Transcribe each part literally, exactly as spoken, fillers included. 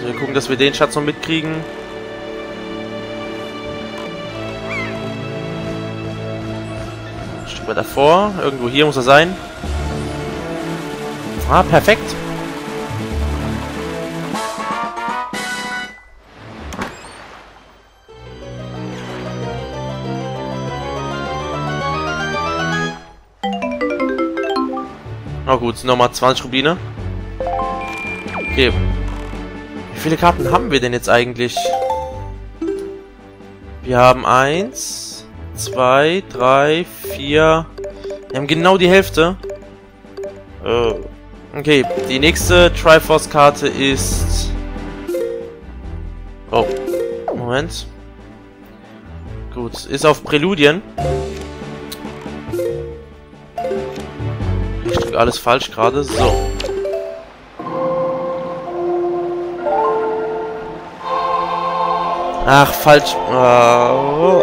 So, wir gucken, dass wir den Schatz noch mitkriegen. Ein Stück weiter vor. Irgendwo hier muss er sein. Ah, perfekt. Na gut, nochmal zwanzig Rubine. Okay. Wie viele Karten haben wir denn jetzt eigentlich? Wir haben eins, zwei, drei, vier. Wir haben genau die Hälfte. Äh, okay, die nächste Triforce-Karte ist... Oh, Moment. Gut, ist auf Präludien. Alles falsch gerade. So. Ach, falsch. Oh.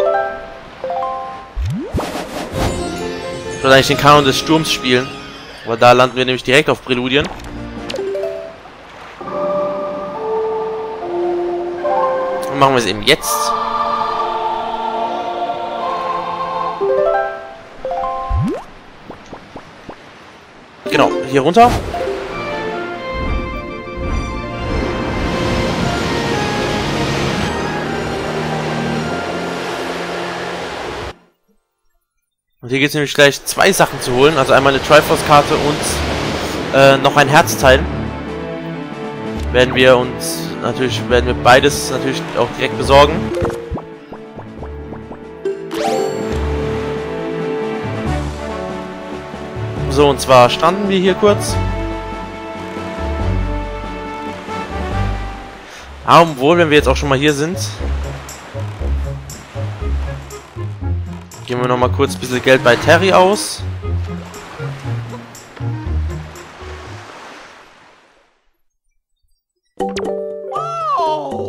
Ich wollte eigentlich den Kanon des Sturms spielen. Aber da landen wir nämlich direkt auf Präludien. Dann machen wir es eben jetzt. Genau, hier runter. Und hier geht es nämlich gleich zwei Sachen zu holen. Also einmal eine Triforce-Karte und äh, noch ein Herzteil. Werden wir uns natürlich, werden wir beides natürlich auch direkt besorgen. So, und zwar standen wir hier kurz. Ah, obwohl, wenn wir jetzt auch schon mal hier sind, geben wir noch mal kurz ein bisschen Geld bei Terry aus.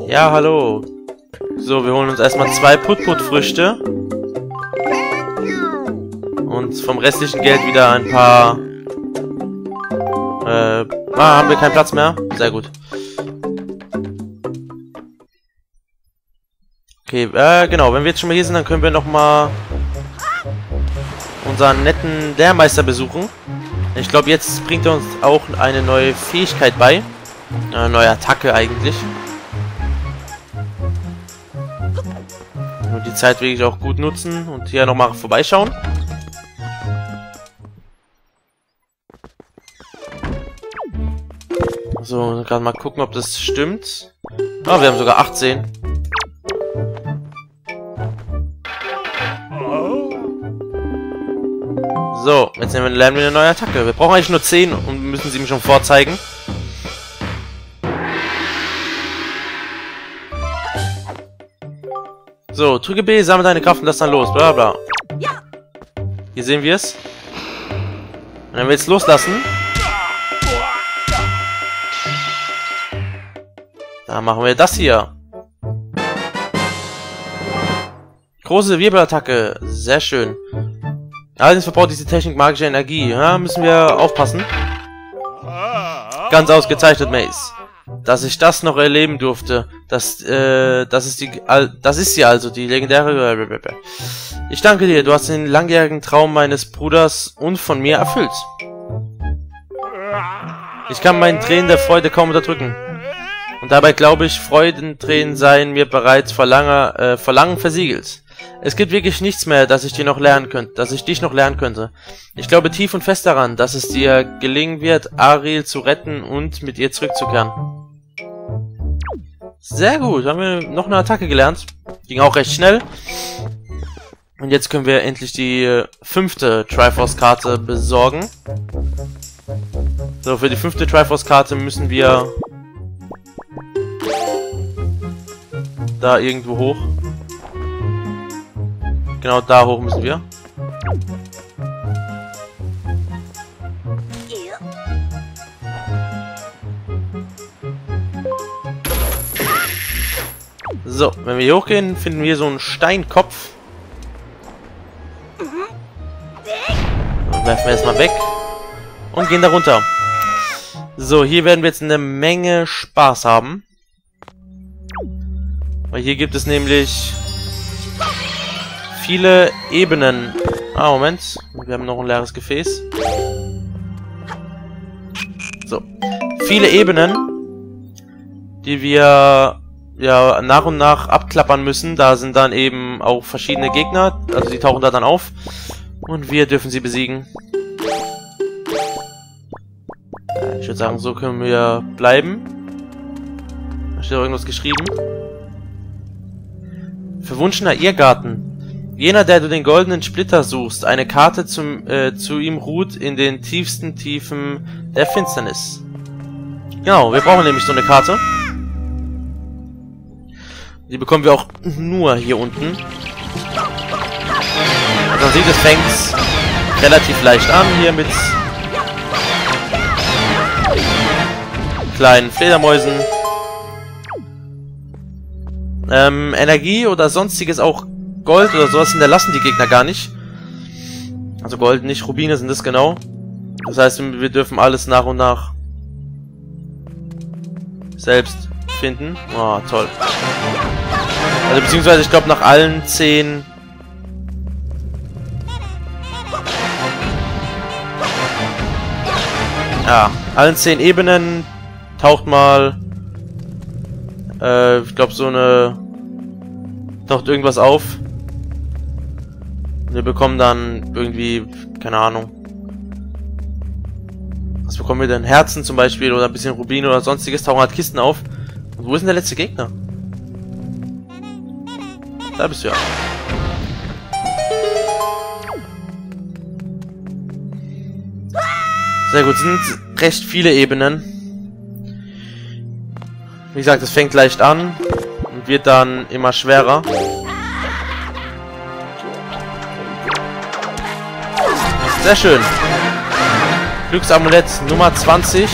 Ja, hallo. So, wir holen uns erstmal zwei Put-Put-Früchte. Und vom restlichen Geld wieder ein paar... Äh, ah, haben wir keinen Platz mehr? Sehr gut. Okay, äh, genau. Wenn wir jetzt schon mal hier sind, dann können wir nochmal unseren netten Lehrmeister besuchen. Ich glaube, jetzt bringt er uns auch eine neue Fähigkeit bei. Eine neue Attacke eigentlich. Und die Zeit wirklich auch gut nutzen und hier nochmal vorbeischauen. So, gerade mal gucken, ob das stimmt. Ah, wir haben sogar achtzehn. So, jetzt nehmen wir, lernen wir eine neue Attacke. Wir brauchen eigentlich nur zehn und müssen sie ihm schon vorzeigen. So, drücke B, sammle deine Kraft und lass dann los. Bla bla. Hier sehen wir es. Wenn wir jetzt loslassen... Dann machen wir das hier. Große Wirbelattacke. Sehr schön. Allerdings verbraucht diese Technik magische Energie. Ja, müssen wir aufpassen. Ganz ausgezeichnet, Mace. Dass ich das noch erleben durfte. Das, äh, das ist die, das ist sie also, die legendäre... Ich danke dir. Du hast den langjährigen Traum meines Bruders und von mir erfüllt. Ich kann meinen Tränen der Freude kaum unterdrücken. Und dabei glaube ich, Freudentränen seien mir bereits vor langer, äh, vor langem versiegelt. Es gibt wirklich nichts mehr, das ich dir noch lernen könnte, dass ich dich noch lernen könnte. Ich glaube tief und fest daran, dass es dir gelingen wird, Ariel zu retten und mit ihr zurückzukehren. Sehr gut, haben wir noch eine Attacke gelernt. Ging auch recht schnell. Und jetzt können wir endlich die fünfte Triforce-Karte besorgen. So, für die fünfte Triforce-Karte müssen wir... Da irgendwo hoch. Genau da hoch müssen wir. So, wenn wir hier hochgehen, finden wir so einen Steinkopf. Und werfen wir erstmal weg. Und gehen da runter. So, hier werden wir jetzt eine Menge Spaß haben. Weil hier gibt es nämlich viele Ebenen. Ah, Moment. Wir haben noch ein leeres Gefäß. So. Viele Ebenen, die wir ja nach und nach abklappern müssen. Da sind dann eben auch verschiedene Gegner. Also die tauchen da dann auf. Und wir dürfen sie besiegen. Ich würde sagen, so können wir bleiben. Da steht auch irgendwas geschrieben. Verwunschener Irrgarten. Jener, der du den goldenen Splitter suchst. Eine Karte zum, äh, zu ihm ruht in den tiefsten Tiefen der Finsternis. Genau, wir brauchen nämlich so eine Karte. Die bekommen wir auch nur hier unten. Und man sieht, es fängt relativ leicht an hier mit kleinen Fledermäusen. Ähm, Energie oder sonstiges, auch Gold oder sowas hinterlassen die Gegner gar nicht. Also Gold, nicht Rubine sind das genau. Das heißt, wir dürfen alles nach und nach selbst finden. Oh, toll. Also beziehungsweise, ich glaube, nach allen zehn ja, allen zehn Ebenen taucht mal, äh, ich glaube so eine, taucht irgendwas auf. Wir bekommen dann irgendwie, keine Ahnung, was bekommen wir denn? Herzen zum Beispiel oder ein bisschen Rubin oder sonstiges, tauchen halt Kisten auf. Und wo ist denn der letzte Gegner? Da bist du ja. Sehr gut, sind recht viele Ebenen. Wie gesagt, es fängt leicht an und wird dann immer schwerer. Sehr schön. Glücksamulett Nummer zwanzig.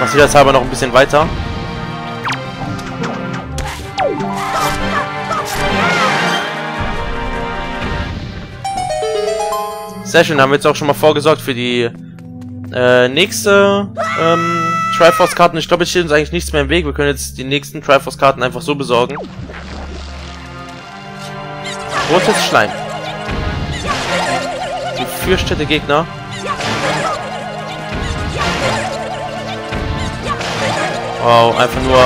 Das geht jetzt aber noch ein bisschen weiter. Sehr schön, haben wir jetzt auch schon mal vorgesorgt für die äh, nächste ähm, Triforce-Karten. Ich glaube, es steht uns eigentlich nichts mehr im Weg. Wir können jetzt die nächsten Triforce-Karten einfach so besorgen. Rotes Schleim. Die Fürstädte Gegner. Wow, einfach nur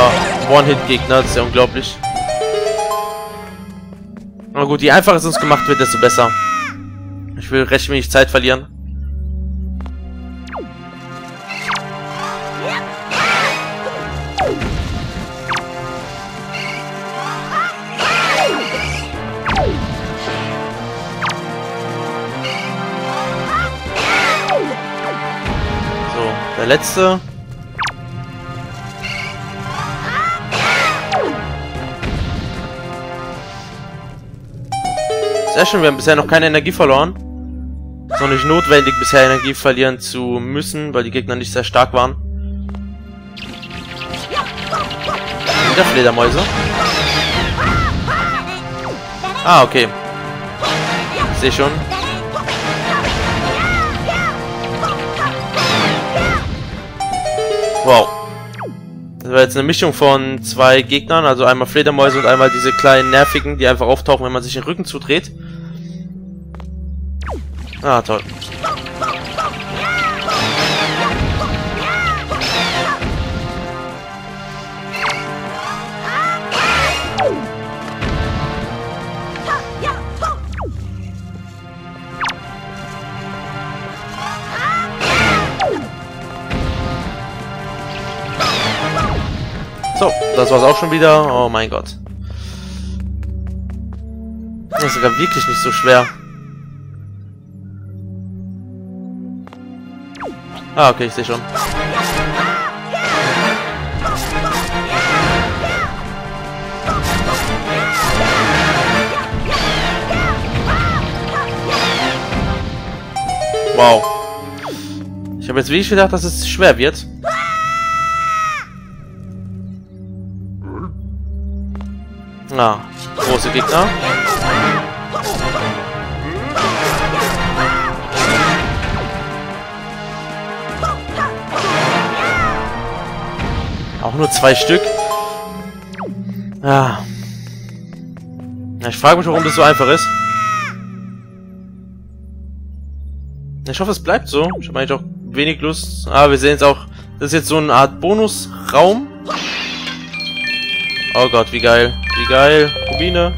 One-Hit-Gegner. Das ist ja unglaublich. Na gut, je einfacher es uns gemacht wird, desto besser. Ich will recht wenig Zeit verlieren. Der letzte. Sehr schön, wir haben bisher noch keine Energie verloren. Ist noch nicht notwendig, bisher Energie verlieren zu müssen, weil die Gegner nicht sehr stark waren. Wieder Fledermäuse. Ah, okay. Ich sehe schon. Wow. Das war jetzt eine Mischung von zwei Gegnern, also einmal Fledermäuse und einmal diese kleinen nervigen, die einfach auftauchen, wenn man sich den Rücken zudreht. Ah, toll. So, das war's auch schon wieder. Oh mein Gott. Das ist sogar wirklich nicht so schwer. Ah, okay, ich sehe schon. Wow. Ich habe jetzt wirklich gedacht, dass es schwer wird. Na, große Gegner. Auch nur zwei Stück. Ah. Ich frage mich, warum das so einfach ist. Ich hoffe, es bleibt so. Ich habe eigentlich auch wenig Lust. Ah, wir sehen jetzt auch... Das ist jetzt so eine Art Bonusraum. Oh Gott, wie geil. Wie geil. Rubine.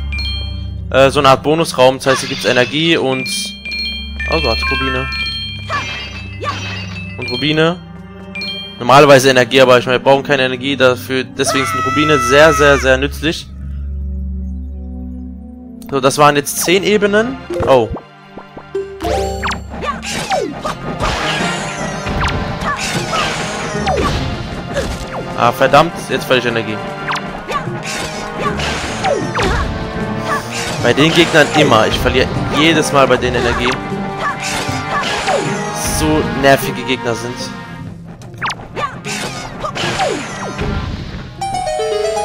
Äh, so eine Art Bonusraum. Das heißt, hier gibt es Energie und... Oh Gott, Rubine. Und Rubine. Normalerweise Energie, aber ich meine, wir brauchen keine Energie dafür. Deswegen sind Rubine sehr, sehr, sehr nützlich. So, das waren jetzt zehn Ebenen. Oh. Ah, verdammt, jetzt verliere ich Energie. Bei den Gegnern immer. Ich verliere jedes Mal bei denen Energie. So nervige Gegner sind.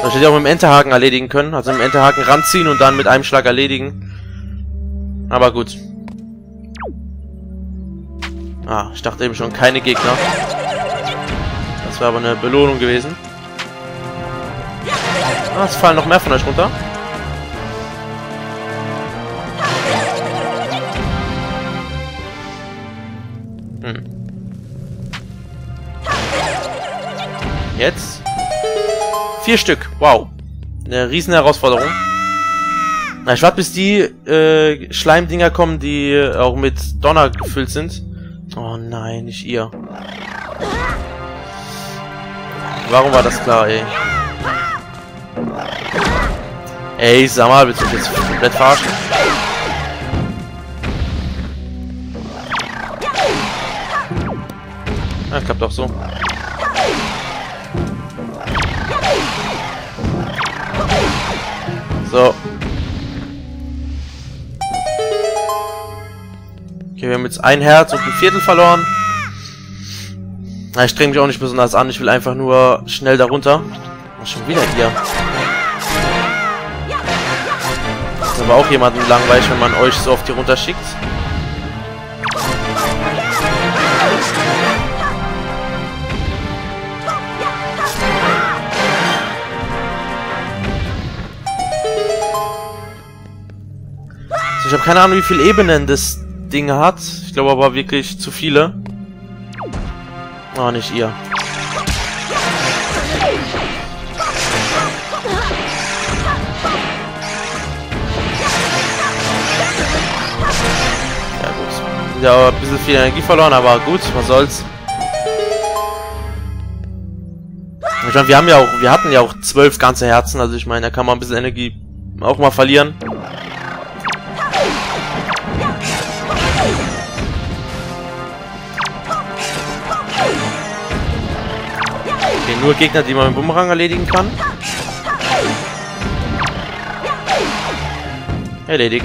Ich hätte auch mit dem Enterhaken erledigen können. Also mit dem Enterhaken ranziehen und dann mit einem Schlag erledigen. Aber gut. Ah, ich dachte eben schon, keine Gegner. Das wäre aber eine Belohnung gewesen. Ah, es fallen noch mehr von euch runter. Hm. Jetzt. Vier Stück. Wow. Eine riesen Herausforderung. Na, ich warte, bis die äh, Schleimdinger kommen, die auch mit Donner gefüllt sind. Oh nein, nicht ihr. Warum war das klar, ey? Ey, sag mal, willst du mich jetzt komplett verarschen? Ja, klappt doch so. So. Okay, wir haben jetzt ein Herz und ein Viertel verloren. Ich streng mich auch nicht besonders an, ich will einfach nur schnell darunter. Und schon wieder hier. Das ist aber auch jemanden langweilig, wenn man euch so oft hier runter schickt. So, ich habe keine Ahnung, wie viele Ebenen das Ding hat. Ich glaube aber wirklich zu viele. Oh, nicht ihr. Ja gut. Ja, ein bisschen viel Energie verloren, aber gut, was soll's. Ich meine, wir haben ja auch, wir hatten ja auch zwölf ganze Herzen, also ich meine, da kann man ein bisschen Energie auch mal verlieren. Okay, nur Gegner, die man mit Bumerang erledigen kann. Erledigt.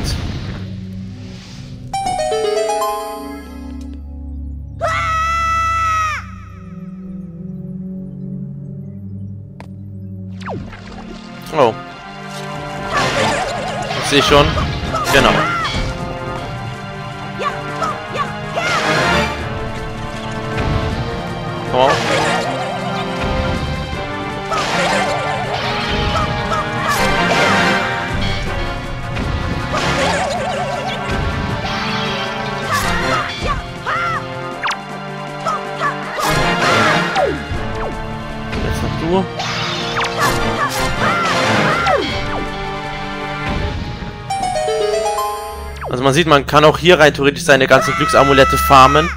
Oh. Ich sehe schon. Genau. Oh. Also man sieht, man kann auch hier rein theoretisch seine ganzen Glücksamulette farmen,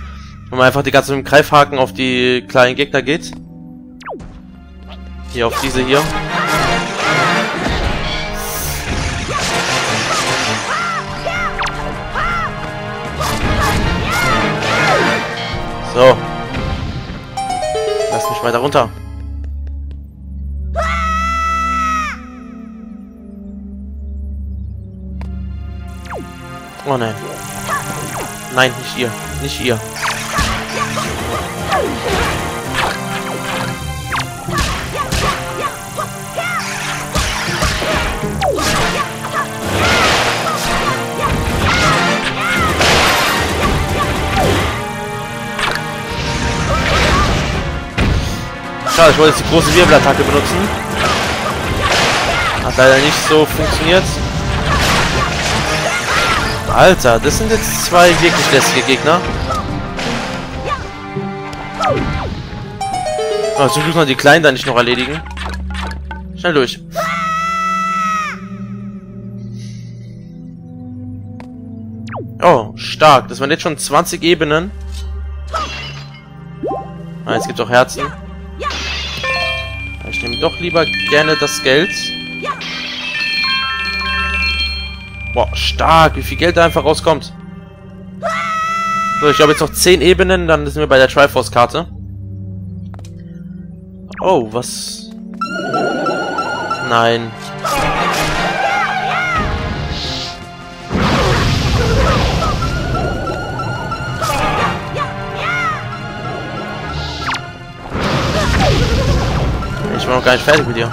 wenn man einfach die ganze mit dem Greifhaken auf die kleinen Gegner geht. Hier auf diese hier. So. Lass mich weiter runter. Oh nein. Nein, nicht ihr. Nicht ihr. Schade, ich wollte jetzt die große Wirbelattacke benutzen. Hat leider nicht so funktioniert. Alter, das sind jetzt zwei wirklich lästige Gegner. Oh, zum Glück noch die Kleinen da nicht noch erledigen. Schnell durch. Oh, stark. Das waren jetzt schon zwanzig Ebenen. Ah, jetzt gibt's auch Herzen. Ich nehme doch lieber gerne das Geld. Boah, stark, wie viel Geld da einfach rauskommt. So, ich habe jetzt noch zehn Ebenen, dann sind wir bei der Triforce-Karte. Oh, was? Nein. Ich war noch gar nicht fertig mit dir.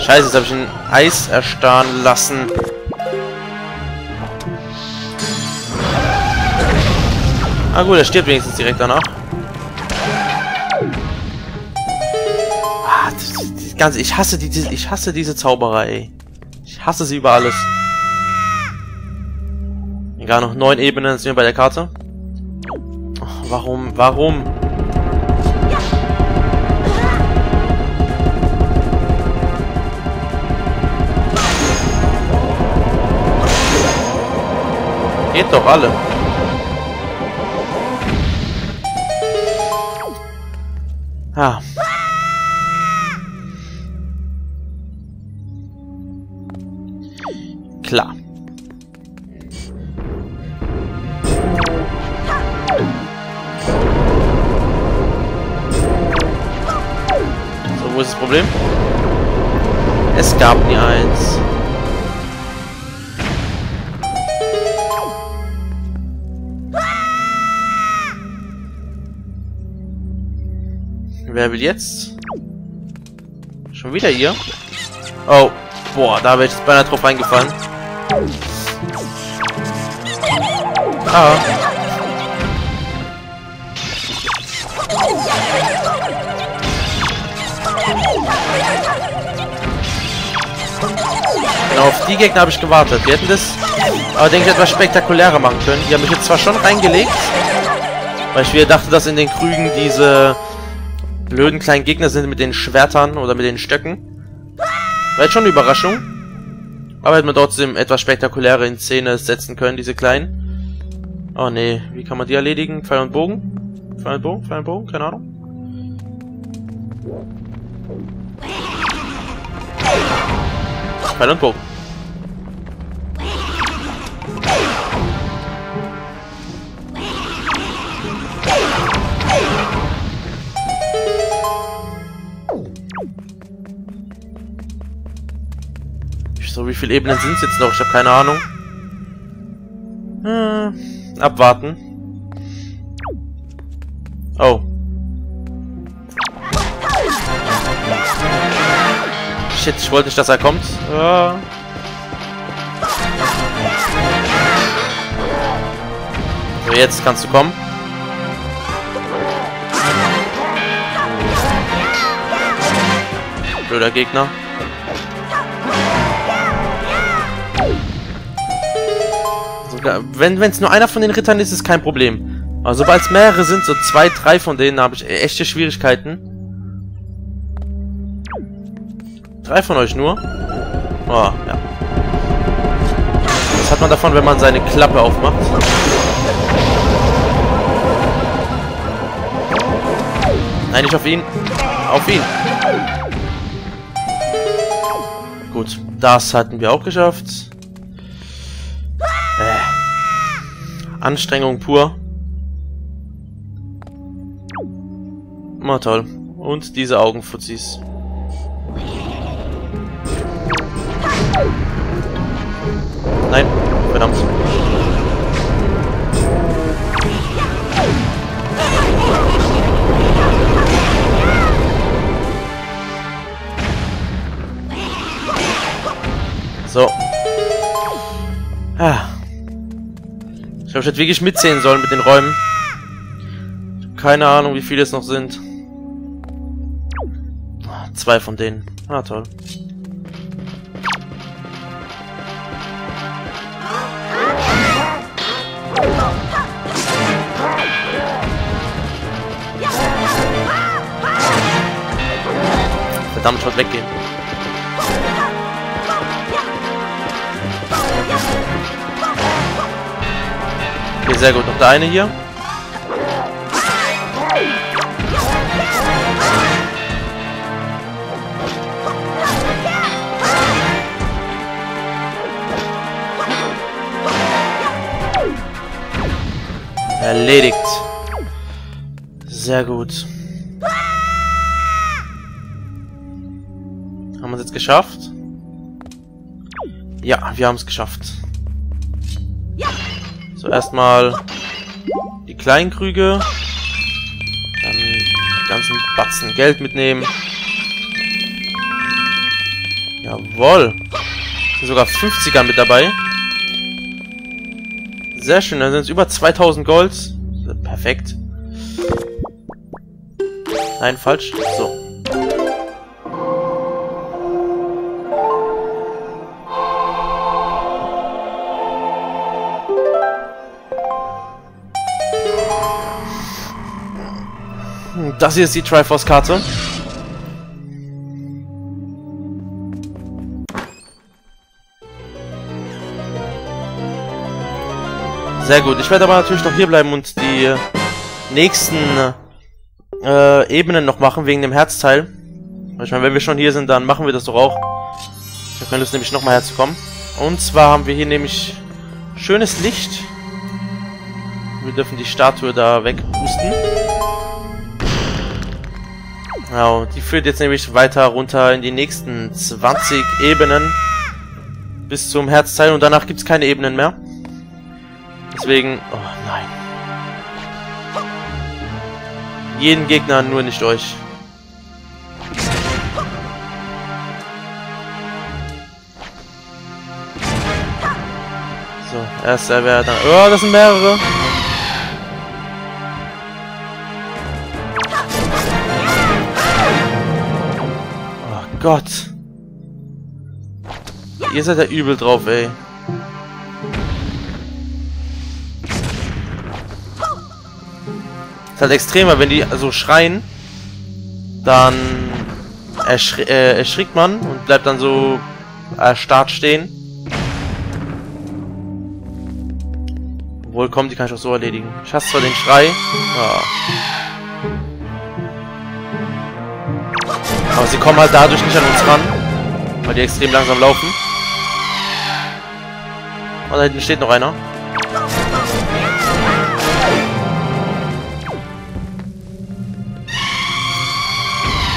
Scheiße, jetzt habe ich ein Eis erstarren lassen. Ah gut, er stirbt wenigstens direkt danach. Ah, das, das Ganze, ich hasse die, die, ich hasse diese Zauberer, ey. Ich hasse sie über alles. Egal, noch neun Ebenen sind wir bei der Karte. Ach, warum, warum? Geht doch alle. Ah. Klar. So, wo ist das Problem? Es gab nie eins. Wer will jetzt? Schon wieder hier? Oh, boah, da wäre ich jetzt beinahe drauf eingefallen. Ah. Genau, auf die Gegner habe ich gewartet. Wir hätten das, aber denke ich, etwas spektakulärer machen können. Die haben mich jetzt zwar schon reingelegt, weil ich wieder dachte, dass in den Krügen diese blöden kleinen Gegner sind mit den Schwertern oder mit den Stöcken. War jetzt schon eine Überraschung. Aber hätte man trotzdem etwas spektakulärer in Szene setzen können, diese kleinen. Oh nee, wie kann man die erledigen? Pfeil und Bogen? Pfeil und Bogen? Pfeil und Bogen? Keine Ahnung. Pfeil und Bogen. So, wie viele Ebenen sind es jetzt noch? Ich habe keine Ahnung. Äh, abwarten. Oh. Shit, ich wollte nicht, dass er kommt. Ja. So, jetzt kannst du kommen. Blöder Gegner. Wenn es nur einer von den Rittern ist, ist kein Problem. Aber sobald es mehrere sind, so zwei, drei von denen, habe ich echte Schwierigkeiten. Drei von euch nur. Oh, ja. Was hat man davon, wenn man seine Klappe aufmacht? Nein, nicht auf ihn. Auf ihn. Gut, das hatten wir auch geschafft. Anstrengung pur. Na toll. Und diese Augenfuzzis. Nein, verdammt. So. Ah. Ich glaube, ich hätte wirklich mitzählen sollen mit den Räumen. Keine Ahnung, wie viele es noch sind. Zwei von denen. Ah, toll. Verdammt, schaut weggehen. Okay, sehr gut. Noch der eine hier. Erledigt. Sehr gut. Haben wir es jetzt geschafft? Ja, wir haben es geschafft. So, erstmal die kleinen Krüge. Dann den ganzen Batzen Geld mitnehmen. Jawohl. Sind sogar fünfziger mit dabei. Sehr schön, dann sind es über zweitausend Gold. Perfekt. Nein, falsch. So. Das hier ist die Triforce-Karte. Sehr gut. Ich werde aber natürlich noch hier bleiben und die nächsten äh, Ebenen noch machen, wegen dem Herzteil. Ich meine, wenn wir schon hier sind, dann machen wir das doch auch. Ich habe keine Lust, nämlich nochmal herzukommen. Und zwar haben wir hier nämlich schönes Licht. Wir dürfen die Statue da wegpusten. Genau, die führt jetzt nämlich weiter runter in die nächsten zwanzig Ebenen. Bis zum Herzteil und danach gibt es keine Ebenen mehr. Deswegen... Oh nein. Jeden Gegner, nur nicht euch. So, erster wäre dann... Oh, das sind mehrere. Oh Gott. Ihr seid ja übel drauf, ey. Halt extremer, wenn die so schreien, dann erschri äh, erschrickt man und bleibt dann so erstarrt stehen. Obwohl, komm, die kann ich auch so erledigen. Ich hasse zwar den Schrei, ja. Aber sie kommen halt dadurch nicht an uns ran, weil die extrem langsam laufen. Und da hinten steht noch einer.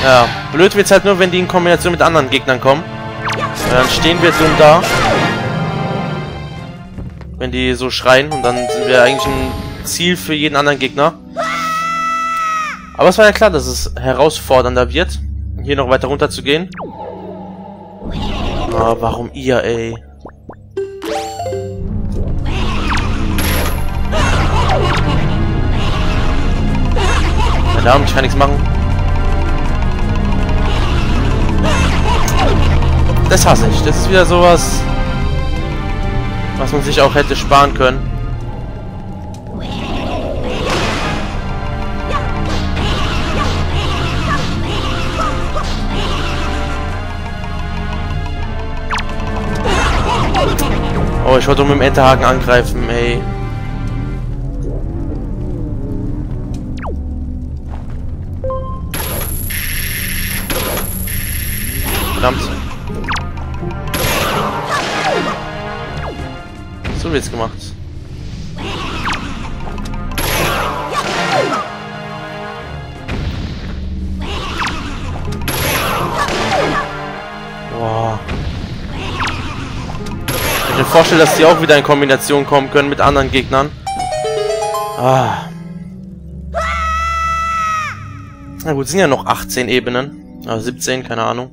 Ja, blöd wird's halt nur, wenn die in Kombination mit anderen Gegnern kommen. Und dann stehen wir dumm da. Wenn die so schreien und dann sind wir eigentlich ein Ziel für jeden anderen Gegner. Aber es war ja klar, dass es herausfordernder wird, hier noch weiter runter zu gehen. Ah, warum ihr, ey? Verdammt, ich kann nichts machen. Das hasse ich. Das ist wieder sowas, was man sich auch hätte sparen können. Oh, ich wollte mit dem Enterhaken angreifen, ey. Verdammt. So wird's gemacht. Boah. Ich kann mir vorstellen, dass die auch wieder in Kombination kommen können mit anderen Gegnern. Ah. Na gut, sind ja noch achtzehn Ebenen. Ah, siebzehn, keine Ahnung.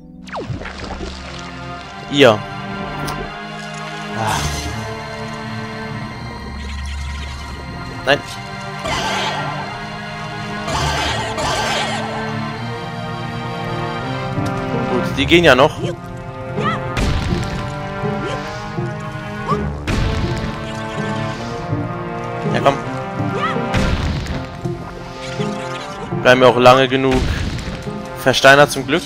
Ihr. Ah. Nein. Gut, Die gehen ja noch. Ja, komm. Bleiben wir auch lange genug versteinert zum Glück.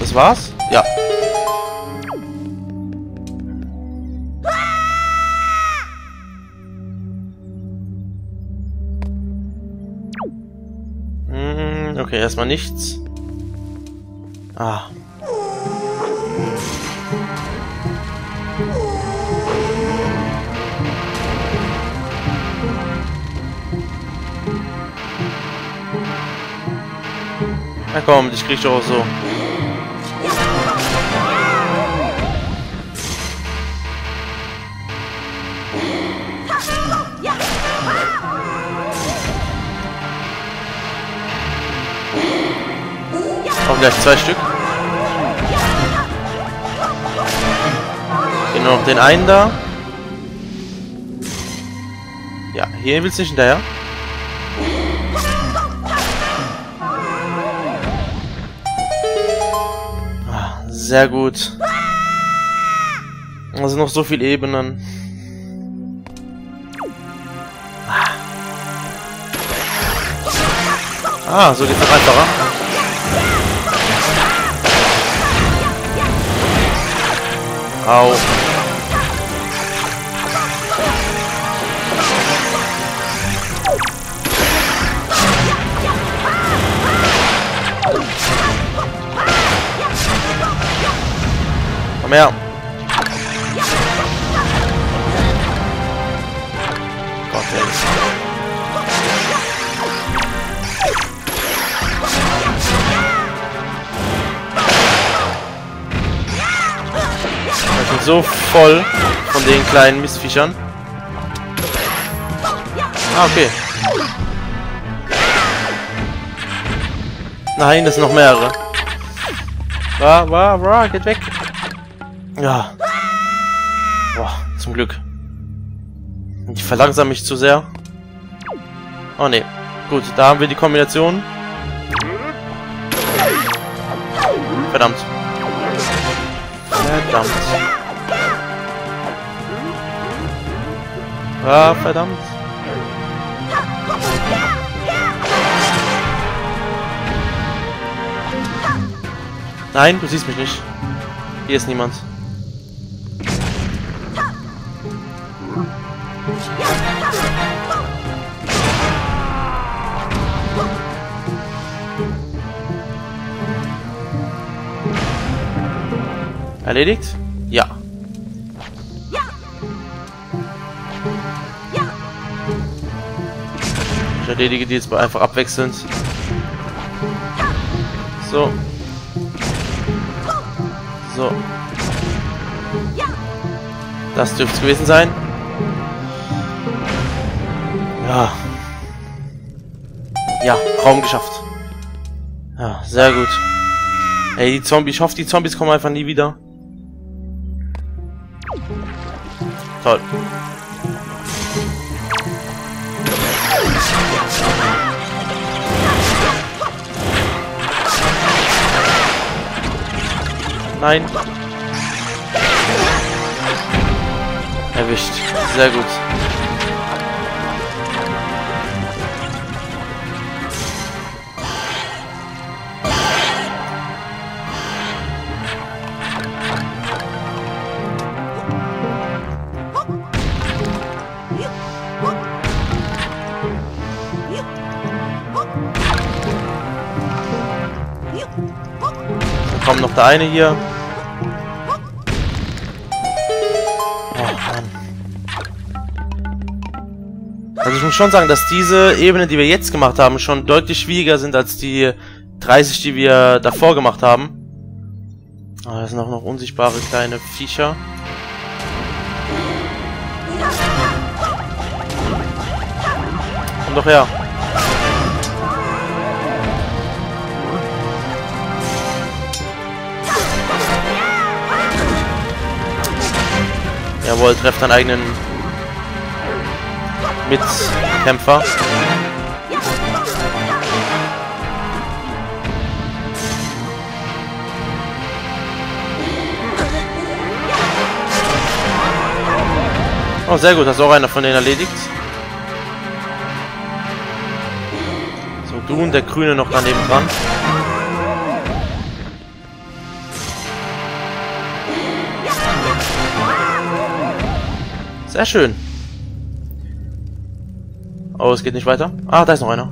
Das war's? Ja. Okay, erstmal nichts. Ah. Na komm, ich krieg doch auch so. Gleich zwei Stück. Genau, noch den einen da. Ja, hier willst du nicht hinterher. Ah, sehr gut. Also noch so viele Ebenen. Ah, so geht's noch einfacher. Au. Komm her. Gott, ich bin so voll von den kleinen Mistviechern. Ah, okay. Nein, das sind noch mehrere. War, war, war, geht weg. Ja. Boah, zum Glück. Ich verlangsame mich zu sehr. Oh ne. Gut, da haben wir die Kombination. Verdammt. Verdammt. Ah, verdammt. Nein, du siehst mich nicht. Hier ist niemand. Erledigt? Ja. Ich erledige die jetzt einfach abwechselnd. So. So. Das dürfte es gewesen sein. Ja. Ja, Raum geschafft. Ja, sehr gut. Ey, die Zombies. Ich hoffe, die Zombies kommen einfach nie wieder. Toll. Nein. Erwischt. Sehr gut. Da kommt noch der eine hier. Also ich muss schon sagen, dass diese Ebene, die wir jetzt gemacht haben, schon deutlich schwieriger sind als die dreißig, die wir davor gemacht haben. Oh, da sind auch noch unsichtbare kleine Viecher. Komm doch her. Jawohl, trefft deinen eigenen Mitkämpfer. Oh, sehr gut, hast auch einer von denen erledigt. So, du und der Grüne noch daneben dran. Sehr schön. Oh, es geht nicht weiter. Ah, da ist noch einer.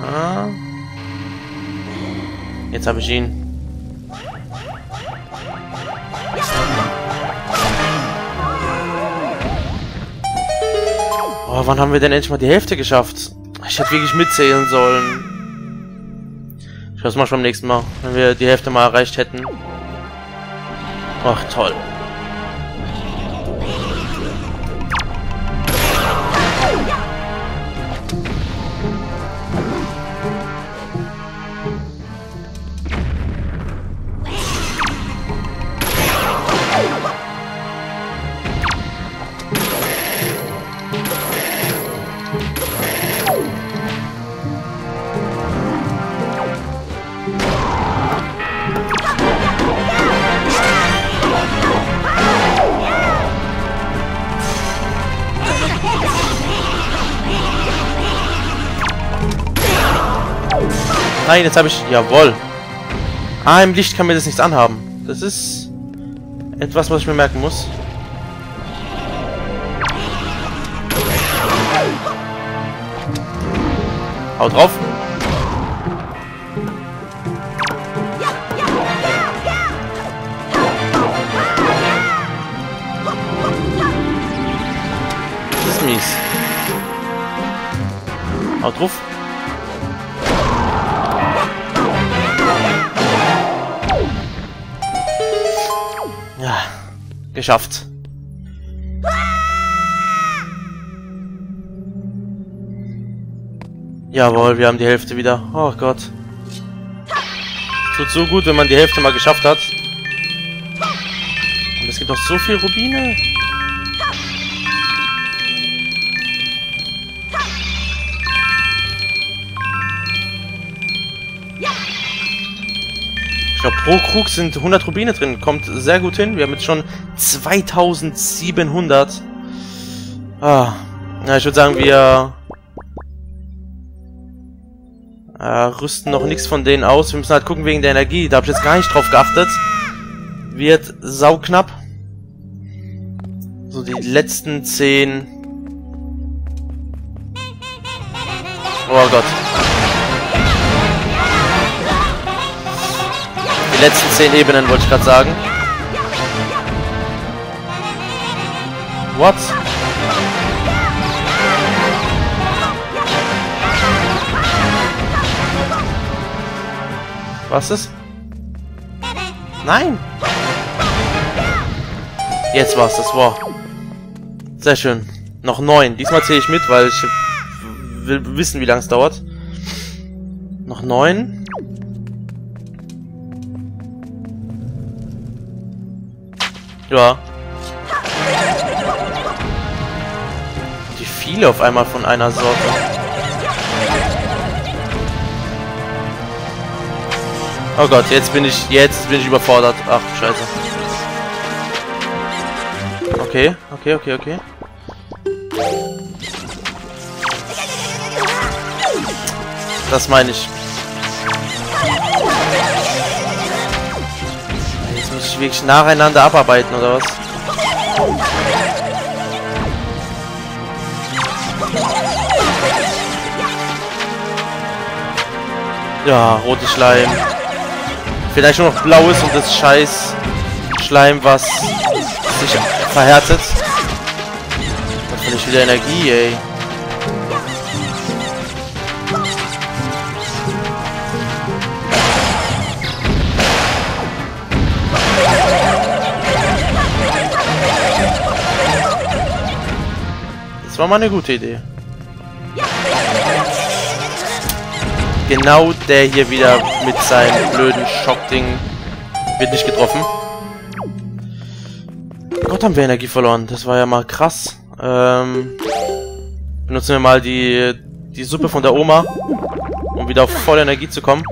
Ah. Jetzt habe ich ihn. Oh, wann haben wir denn endlich mal die Hälfte geschafft? Ich hätte wirklich mitzählen sollen. Ich weiß mal schon beim nächsten Mal, wenn wir die Hälfte mal erreicht hätten. Ach, toll. Nein, jetzt habe ich... Jawohl. Ah, im Licht kann mir das nichts anhaben. Das ist etwas, was ich mir merken muss. Hau drauf. Das ist mies. Hau drauf. Geschafft. Jawohl, wir haben die Hälfte wieder. Oh Gott. Tut so gut, wenn man die Hälfte mal geschafft hat. Und es gibt noch so viel Rubine. Ich glaube, pro Krug sind hundert Rubine drin. Kommt sehr gut hin. Wir haben jetzt schon zweitausendsiebenhundert. Ah. Na, ich würde sagen, wir äh, rüsten noch nichts von denen aus. Wir müssen halt gucken wegen der Energie. Da habe ich jetzt gar nicht drauf geachtet. Wird sauknapp. So, die letzten zehn. Oh Gott. Die letzten zehn Ebenen, wollte ich gerade sagen. What? Was ist? Nein! Jetzt war's, das war. Sehr schön. Noch neun. Diesmal zähle ich mit, weil ich will wissen, wie lange es dauert. Noch neun. Ja. Die viele auf einmal von einer Sorte. Oh Gott, jetzt bin ich, jetzt bin ich überfordert. Ach, Scheiße. Okay, okay, okay, okay. Das meine ich. Wirklich nacheinander abarbeiten oder was? Ja, rote Schleim. Vielleicht nur noch blaues und das scheiß Schleim, was sich verhärtet. Da finde ich wieder Energie, ey. War mal eine gute Idee. Genau der hier wieder mit seinem blöden Schockding wird nicht getroffen. Gott, haben wir Energie verloren. Das war ja mal krass. Ähm, benutzen wir mal die, die Suppe von der Oma, um wieder auf volle Energie zu kommen.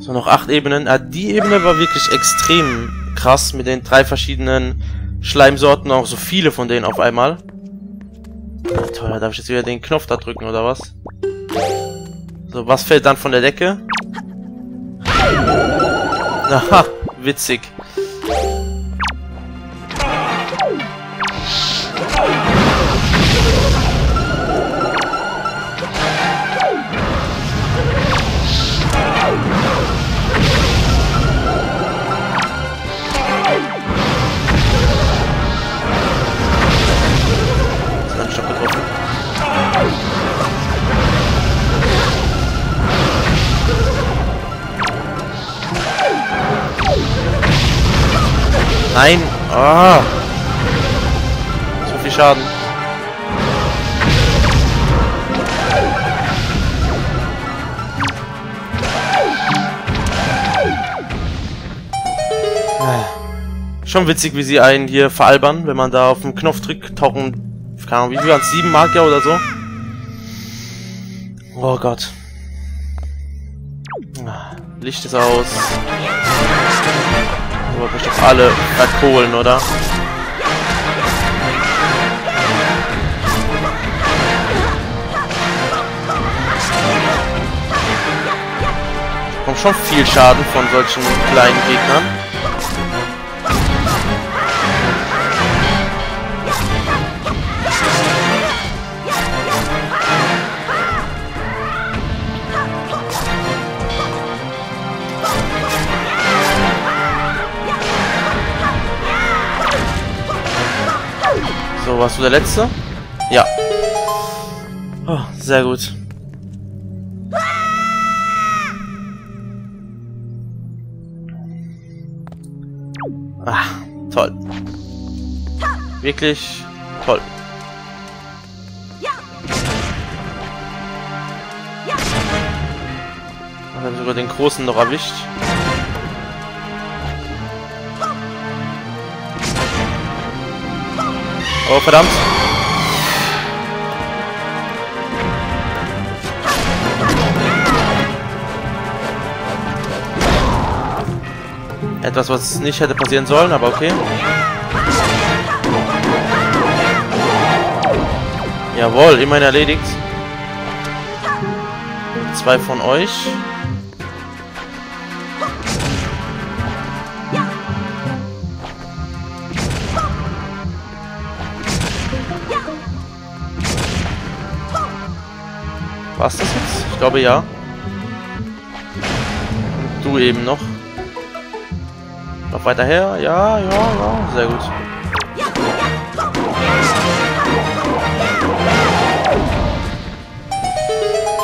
So, noch acht Ebenen. Ah, die Ebene war wirklich extrem krass mit den drei verschiedenen Schleimsorten, auch so viele von denen auf einmal. Na toll, darf ich jetzt wieder den Knopf da drücken oder was? So, was fällt dann von der Decke? Aha, witzig. Nein! Ah! So viel Schaden. Schon witzig, wie sie einen hier veralbern, wenn man da auf den Knopf drückt, tauchen, keine Ahnung, wie viel waren es? Sieben Magier oder so? Oh Gott. Licht ist aus. Aber bestimmt alle verkohlen, oder? Kommt schon viel Schaden von solchen kleinen Gegnern. So, warst du der Letzte? Ja. Oh, sehr gut. Ah, toll. Wirklich toll. Ich habe sogar den Großen noch erwischt. Oh, verdammt. Etwas, was nicht hätte passieren sollen, aber okay. Jawohl, immerhin erledigt. Zwei von euch. War's das jetzt? Ich glaube ja. Und du eben noch. Noch weiter her. Ja, ja, ja. Sehr gut.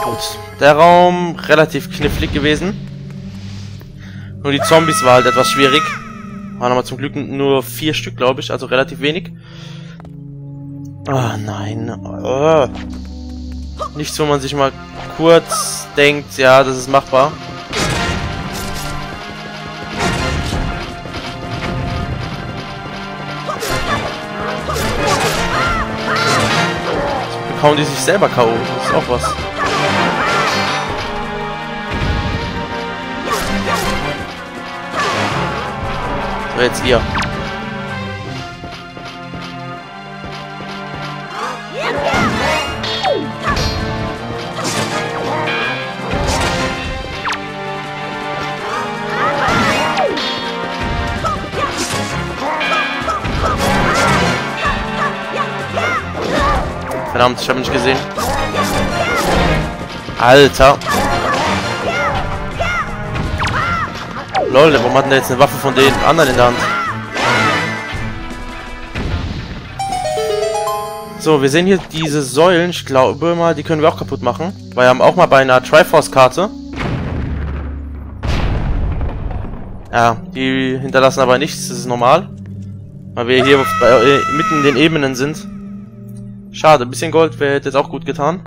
Gut. Der Raum relativ knifflig gewesen. Nur die Zombies war halt etwas schwierig. Waren aber zum Glück nur vier Stück, glaube ich. Also relativ wenig. Ah, nein. Oh. Nichts, wo man sich mal kurz denkt, ja, das ist machbar. Jetzt bekauen die sich selber K O, das ist auch was. So, jetzt ihr. Verdammt, ich hab ihn nicht gesehen. Alter. Lol, warum hat denn der jetzt eine Waffe von den anderen in der Hand? So, wir sehen hier diese Säulen. Ich glaube mal, die können wir auch kaputt machen. Weil wir haben auch mal bei einer Triforce-Karte. Ja, die hinterlassen aber nichts. Das ist normal. Weil wir hier bei, äh, mitten in den Ebenen sind. Schade, ein bisschen Gold wäre jetzt auch gut getan.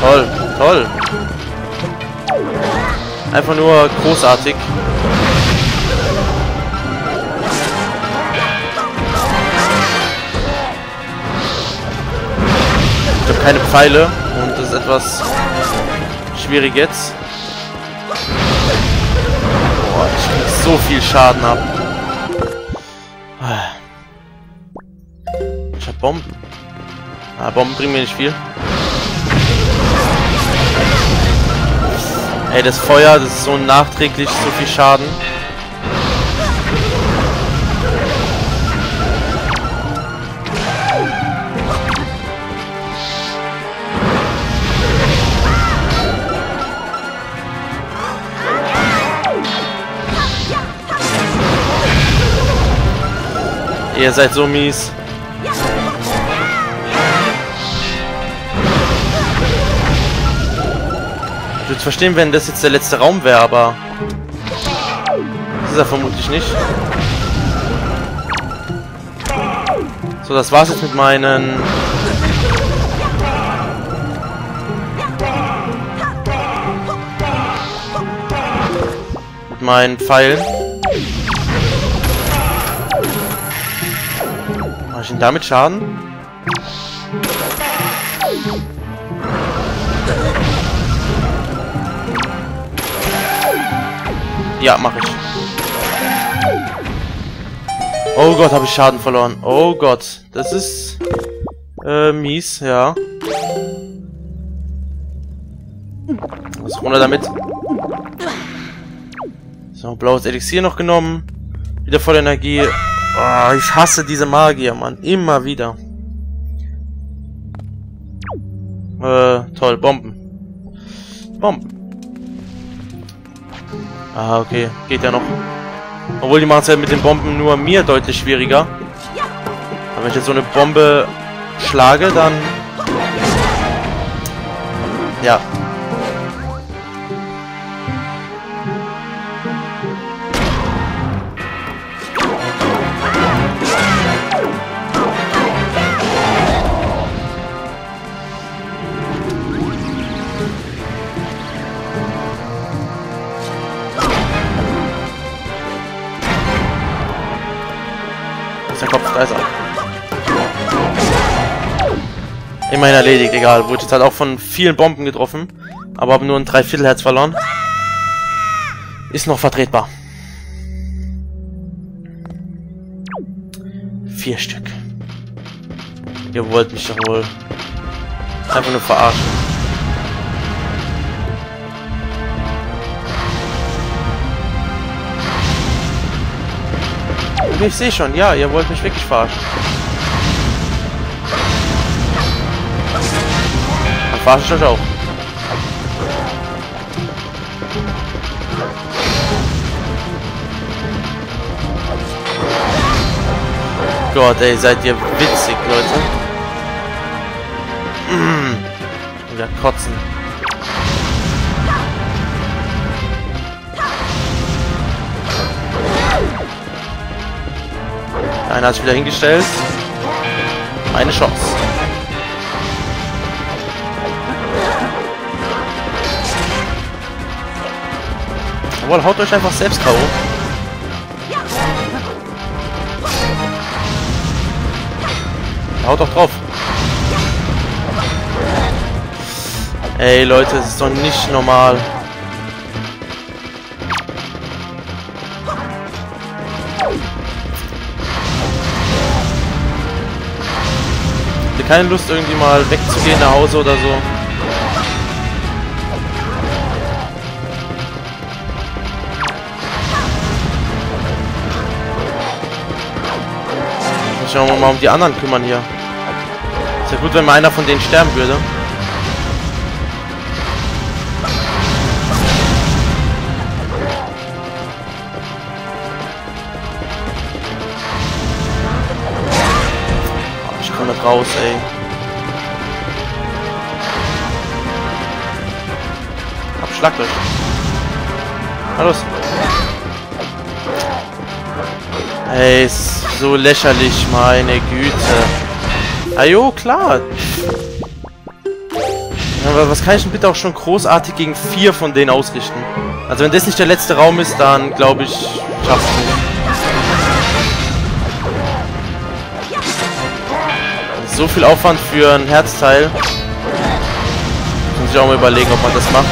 Toll, toll. Einfach nur großartig. Ich habe keine Pfeile und das ist etwas schwierig jetzt. Boah, ich krieg so viel Schaden ab. Ich hab Bomben. Ah, Bomben bringen mir nicht viel. Ey, das Feuer, das ist so nachträglich so viel Schaden. Ihr seid so mies. Ich würde verstehen, wenn das jetzt der letzte Raum wäre, aber das ist er vermutlich nicht. So, das war's jetzt mit meinen... mit meinen Pfeilen. Mach ich ihn damit Schaden? Ja, mache ich. Oh Gott, habe ich Schaden verloren. Oh Gott, das ist äh, mies, ja. Was runter damit? So, blaues Elixier noch genommen. Wieder voll Energie. Oh, ich hasse diese Magier, Mann. Immer wieder. Äh, toll, Bomben. Bomben. Ah, okay. Geht ja noch. Obwohl, die machen es ja mit den Bomben nur mir deutlich schwieriger. Aber wenn ich jetzt so eine Bombe schlage, dann... ja. Der Kopf, da ist er. Immerhin erledigt, egal. Wurde jetzt halt auch von vielen Bomben getroffen, aber habe nur ein Dreiviertelherz verloren. Ist noch vertretbar. Vier Stück. Ihr wollt mich doch wohl einfach nur verarschen. Ich sehe schon, ja, ihr wollt mich wirklich verarschen. Dann verarsche ich euch auch. Gott, ey, seid ihr witzig, Leute. Mmh. Wieder kotzen. Einer hat sich wieder hingestellt. Eine Chance. Jawohl, haut euch einfach selbst K O. Haut doch drauf. Ey Leute, das ist doch nicht normal. Keine Lust, irgendwie mal wegzugehen nach Hause oder so. Schauen wir mal um die anderen kümmern hier. Ist ja gut, wenn mal einer von denen sterben würde. Raus, ey. Abschlagt euch. Na los. Ey, ist so lächerlich, meine Güte. Ah jo, klar. Aber was kann ich denn bitte auch schon großartig gegen vier von denen ausrichten? Also wenn das nicht der letzte Raum ist, dann glaube ich, schaff's nicht. So viel Aufwand für ein Herzteil. Muss ich auch mal überlegen, ob man das macht.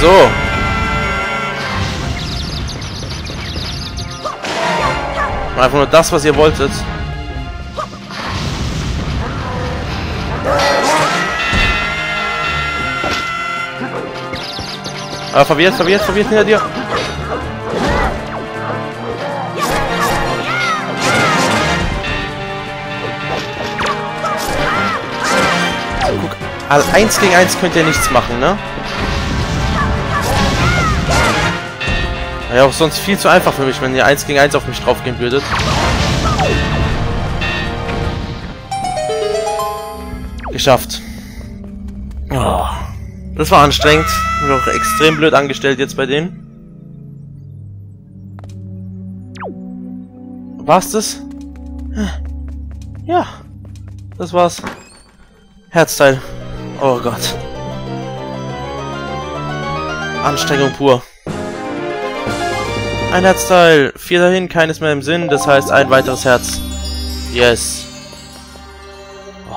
So. Einfach nur das, was ihr wolltet. Ah, verwirrt, verwirrt, verwirrt hinter dir. So, guck, also eins gegen eins könnt ihr nichts machen, ne? Ja, auch sonst viel zu einfach für mich, wenn ihr eins gegen eins auf mich drauf gehen würdet. Geschafft. Oh, das war anstrengend. Noch extrem blöd angestellt jetzt bei denen. War's das? Ja, das war's. Herzteil. Oh Gott. Anstrengung pur. Ein Herzteil, vier dahin, keines mehr im Sinn, das heißt ein weiteres Herz. Yes. Oh.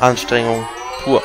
Anstrengung pur.